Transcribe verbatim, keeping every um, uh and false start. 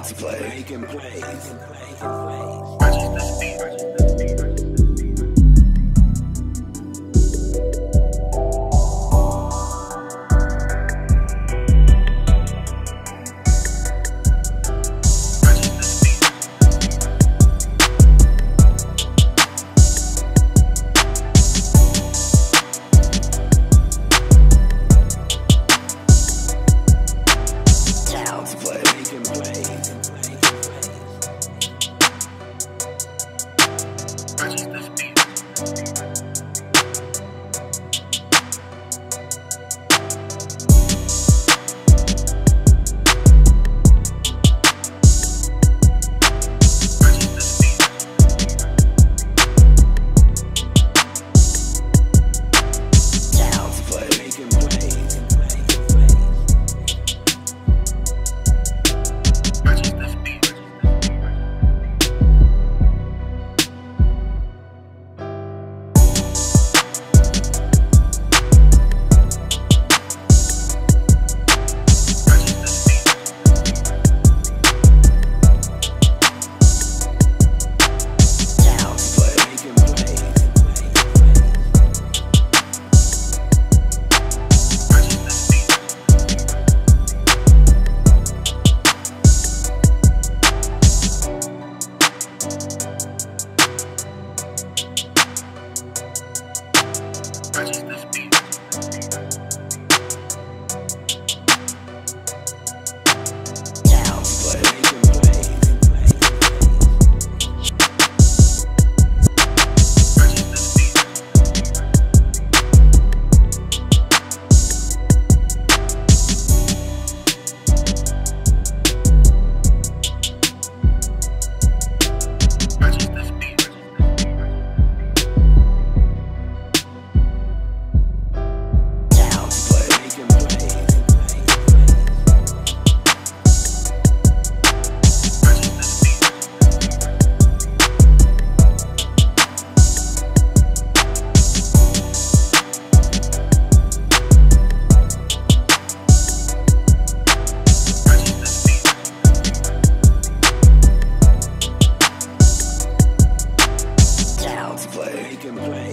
Child's Play. Make and play. Play. Make and play.